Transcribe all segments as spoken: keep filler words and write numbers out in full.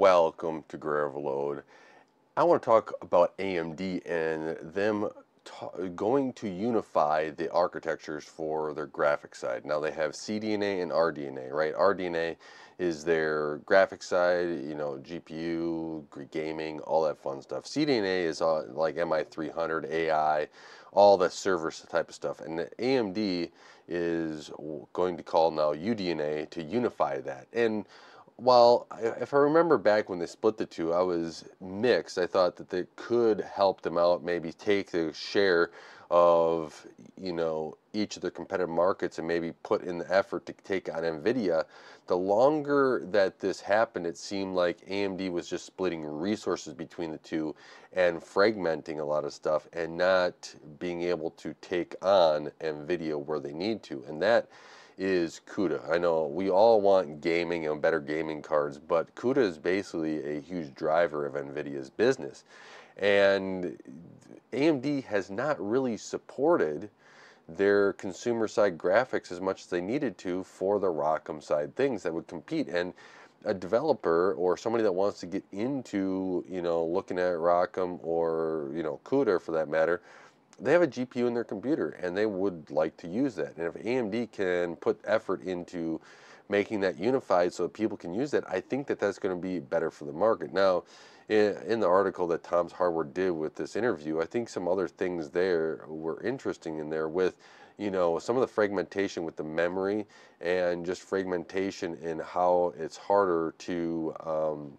Welcome to Graya Overload. I want to talk about A M D and them going to unify the architectures for their graphics side. Now they have C D N A and R D N A, right? R D N A is their graphics side, you know, G P U, gaming, all that fun stuff. C D N A is uh, like M I three hundred, A I, all the server type of stuff. And A M D is going to call now U D N A to unify that. And while, if I remember back when they split the two, I was mixed. I thought that they could help them out, maybe take the share of, you know, each of their competitive markets and maybe put in the effort to take on Nvidia. The longer that this happened, it seemed like A M D was just splitting resources between the two and fragmenting a lot of stuff and not being able to take on Nvidia where they need to. And that is CUDA. I know we all want gaming and better gaming cards, but CUDA is basically a huge driver of Nvidia's business. And A M D has not really supported their consumer side graphics as much as they needed to for the ROCm side things that would compete. And a developer or somebody that wants to get into, you know, looking at ROCm or, you know, CUDA for that matter, they have a G P U in their computer and they would like to use that. And if A M D can put effort into making that unified so people can use that, I think that that's going to be better for the market. Now, in, in the article that Tom's Hardware did with this interview, I think some other things there were interesting in there with, you know, some of the fragmentation with the memory and just fragmentation in how it's harder to um,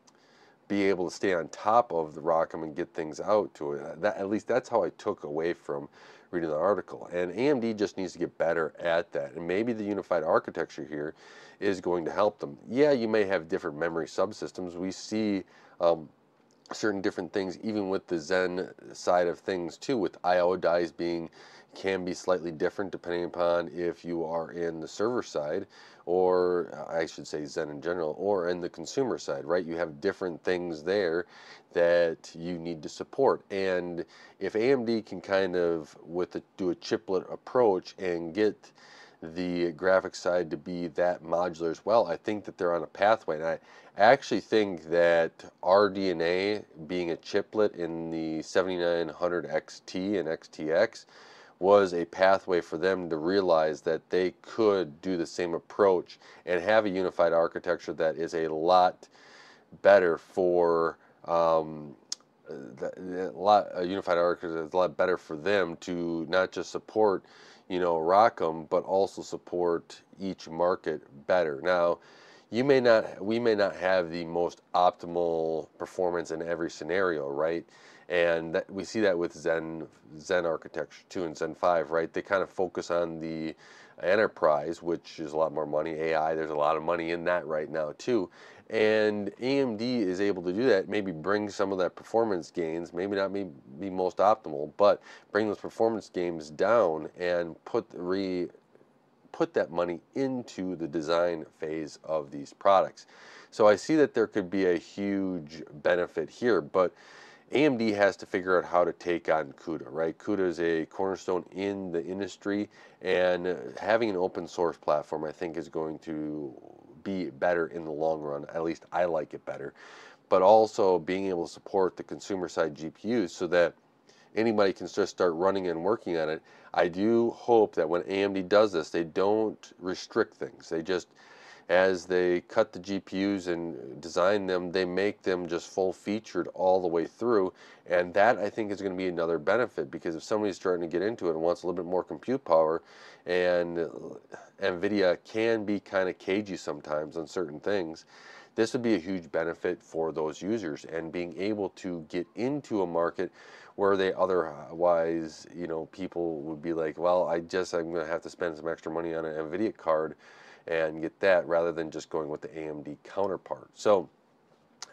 be able to stay on top of the ROCm and get things out to it. That, at least that's how I took away from reading the article. And A M D just needs to get better at that. And maybe the unified architecture here is going to help them. Yeah, you may have different memory subsystems. We see um, certain different things, even with the Zen side of things too, with I O dies being can be slightly different depending upon if you are in the server side, or I should say Zen in general, or in the consumer side, right? You have different things there that you need to support. And if A M D can kind of with a, do a chiplet approach and get the graphics side to be that modular as well, I think that they're on a pathway. And I actually think that R D N A being a chiplet in the seventy-nine hundred X T and X T X was a pathway for them to realize that they could do the same approach and have a unified architecture that is a lot better for um, the, a lot a unified architecture is a lot better for them to not just support, you know, ROCm, but also support each market better. Now, you may not, we may not have the most optimal performance in every scenario, right? And that, we see that with Zen Zen architecture two and Zen five, right? They kind of focus on the enterprise, which is a lot more money. A I, there's a lot of money in that right now too. And A M D is able to do that, maybe bring some of that performance gains, maybe not be, be most optimal, but bring those performance gains down and put re put that money into the design phase of these products. So I see that there could be a huge benefit here, but A M D has to figure out how to take on CUDA, right? CUDA is a cornerstone in the industry, and having an open source platform, I think, is going to be better in the long run. At least I like it better. But also being able to support the consumer side G P Us so that anybody can just start running and working on it. I do hope that when A M D does this, they don't restrict things. They just, as they cut the G P Us and design them, they make them just full-featured all the way through. And that, I think, is going to be another benefit, because if somebody's starting to get into it and wants a little bit more compute power, and NVIDIA can be kind of cagey sometimes on certain things, this would be a huge benefit for those users and being able to get into a market where they otherwise, you know, people would be like, well, I just, I'm going to have to spend some extra money on an NVIDIA card and get that, rather than just going with the A M D counterpart. So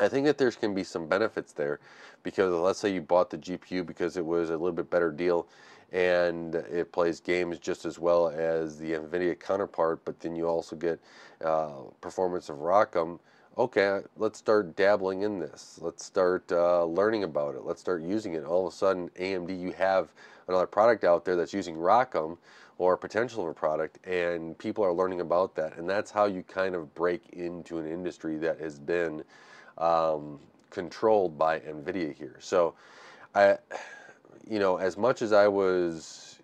I think that there's can be some benefits there, because let's say you bought the G P U because it was a little bit better deal and it plays games just as well as the NVIDIA counterpart, but then you also get uh, performance of ROCm. Okay, let's start dabbling in this. Let's start uh, learning about it. Let's start using it. All of a sudden, A M D, you have another product out there that's using ROCm, or potential of a product, and people are learning about that. And that's how you kind of break into an industry that has been um, controlled by Nvidia here. So, I, you know, as much as I was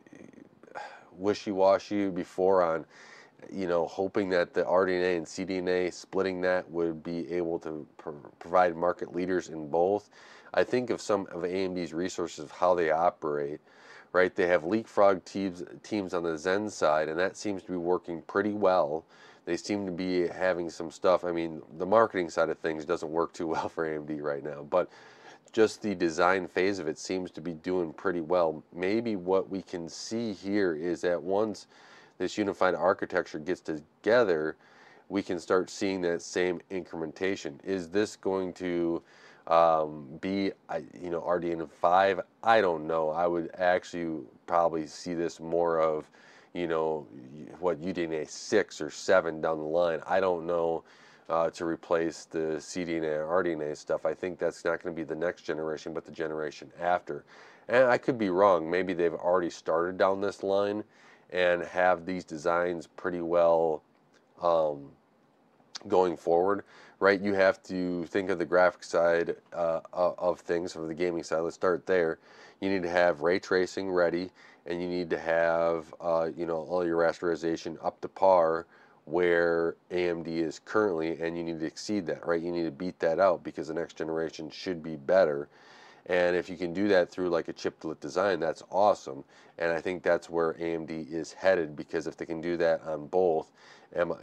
wishy-washy before on, you know, hoping that the R D N A and C D N A, splitting that, would be able to pr provide market leaders in both, I think of some of A M D's resources of how they operate, right? They have leapfrog teams, teams on the Zen side, and that seems to be working pretty well. They seem to be having some stuff. I mean, the marketing side of things doesn't work too well for A M D right now, but just the design phase of it seems to be doing pretty well. Maybe what we can see here is that once this unified architecture gets together, we can start seeing that same incrementation. Is this going to um, be, you know, R D N A five? I don't know. I would actually probably see this more of, you know, what, U D N A six or seven down the line. I don't know, uh, to replace the C D N A or R D N A stuff. I think that's not going to be the next generation, but the generation after. And I could be wrong. Maybe they've already started down this line and have these designs pretty well um, going forward, right? You have to think of the graphic side uh, of things, from the gaming side. Let's start there. You need to have ray tracing ready, and you need to have uh, you know, all your rasterization up to par where A M D is currently, and you need to exceed that, right? You need to beat that out, because the next generation should be better. And if you can do that through like a chiplet design, that's awesome. And I think that's where A M D is headed, because if they can do that on both,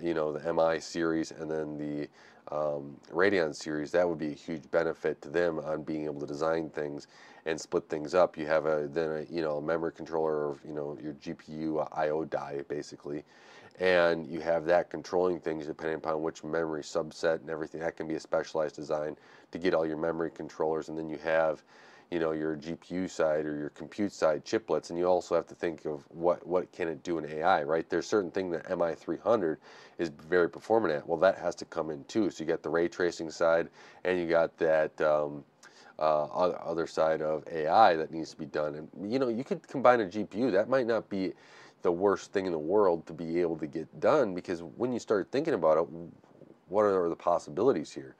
you know, the M I series and then the um, Radeon series, that would be a huge benefit to them on being able to design things and split things up. You have a then a, you know, a memory controller, or, you know, your G P U I O die basically, and you have that controlling things depending upon which memory subset and everything. That can be a specialized design to get all your memory controllers. And then you have, you know, your G P U side or your compute side chiplets, and you also have to think of what what can it do in A I, right? There's certain thing that M I three hundred is very performant at. Well, that has to come in too. So you got the ray tracing side, and you got that um, uh, other side of A I that needs to be done. And you know, you could combine a G P U. That might not be the worst thing in the world to be able to get done, because when you start thinking about it, what are the possibilities here?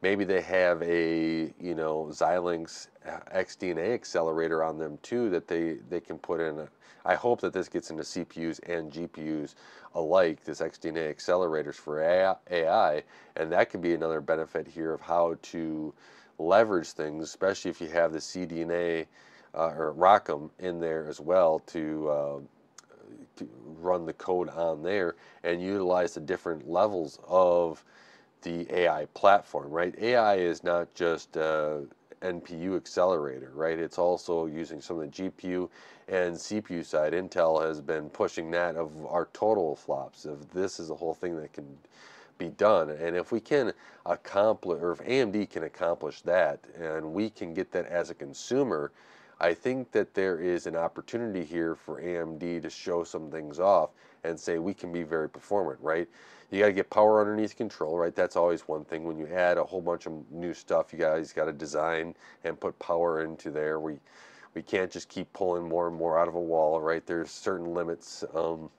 Maybe they have a, you know, Xilinx X D N A accelerator on them too that they, they can put in. I hope that this gets into C P Us and G P Us alike, this X D N A accelerators for A I, and that could be another benefit here of how to leverage things, especially if you have the C D N A uh, or ROCm in there as well to, uh, to run the code on there and utilize the different levels of the A I platform, right? A I is not just uh, N P U accelerator, right? It's also using some of the G P U and C P U side. Intel has been pushing that of our total flops, of this is a whole thing that can be done. And if we can accomplish, or if A M D can accomplish that, and we can get that as a consumer, I think that there is an opportunity here for A M D to show some things off and say we can be very performant, right? You gotta get power underneath control, right? That's always one thing. When you add a whole bunch of new stuff, you guys gotta design and put power into there. We we can't just keep pulling more and more out of a wall, right? There's certain limits. Um,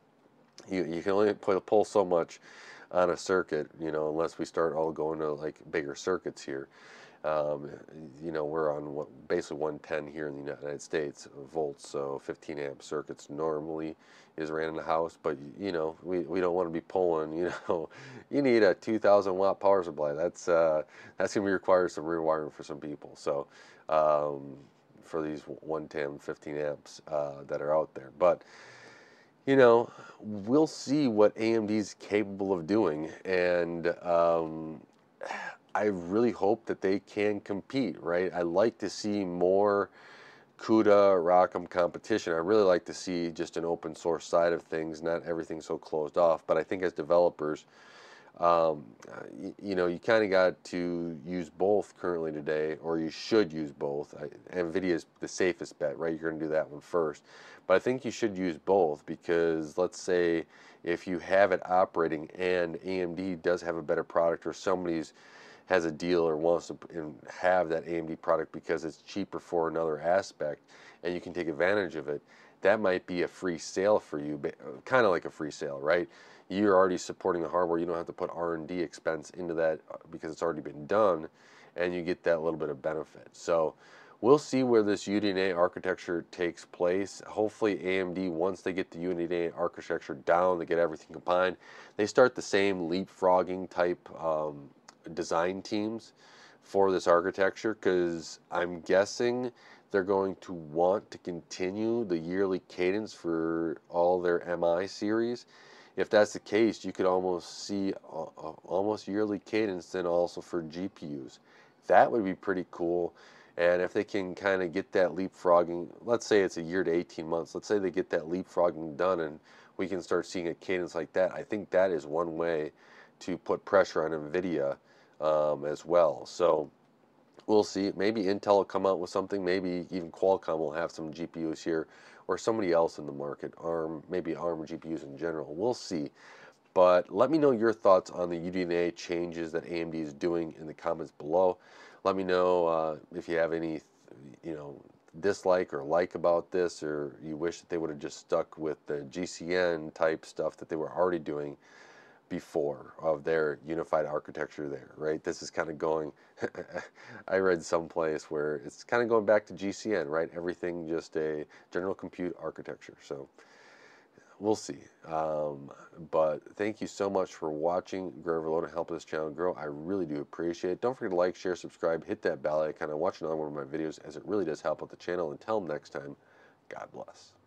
you, you can only pull so much on a circuit, you know, unless we start all going to like bigger circuits here. Um, you know, we're on what, basically one ten here in the United States volts, so fifteen amp circuits normally is ran in the house, but you know, we, we don't want to be pulling, you know, you need a two thousand watt power supply. That's uh, that's going to require some rewiring for some people. So um, for these one ten, fifteen amps uh, that are out there, but you know, we'll see what A M D's capable of doing, and um, I really hope that they can compete, right? I like to see more CUDA, ROCm competition. I really like to see just an open source side of things, not everything so closed off. But I think as developers, um, you, you know, you kind of got to use both currently today, or you should use both. I, NVIDIA is the safest bet, right? You're going to do that one first. But I think you should use both, because let's say if you have it operating and A M D does have a better product, or somebody's has a deal or wants to have that A M D product because it's cheaper for another aspect and you can take advantage of it, that might be a free sale for you, kind of like a free sale, right? you're already supporting the hardware. You don't have to put R and D expense into that because it's already been done, and you get that little bit of benefit. So we'll see where this U D N A architecture takes place. Hopefully A M D, once they get the U D N A architecture down, they get everything combined, they start the same leapfrogging type um, design teams for this architecture, because I'm guessing they're going to want to continue the yearly cadence for all their M I series. If that's the case, you could almost see a, a, almost yearly cadence then also for G P Us. That would be pretty cool. And if they can kind of get that leapfrogging, let's say it's a year to eighteen months, let's say they get that leapfrogging done and we can start seeing a cadence like that, I think that is one way to put pressure on NVIDIA um, as well. So we'll see. Maybe Intel will come out with something, maybe even Qualcomm will have some G P Us here, or somebody else in the market, ARM, maybe ARM G P Us in general. We'll see. But let me know your thoughts on the U D N A changes that A M D is doing in the comments below. Let me know uh, if you have any, you know, dislike or like about this, or you wish that they would have just stuck with the G C N type stuff that they were already doing before of their unified architecture there, right? This is kind of going, I read someplace where it's kind of going back to G C N, right? Everything just a general compute architecture. So we'll see. Um, but thank you so much for watching Graya Overload and helping this channel grow. I really do appreciate it. Don't forget to like, share, subscribe, hit that bell icon, and watch another one of my videos, as it really does help out the channel. Until next time, God bless.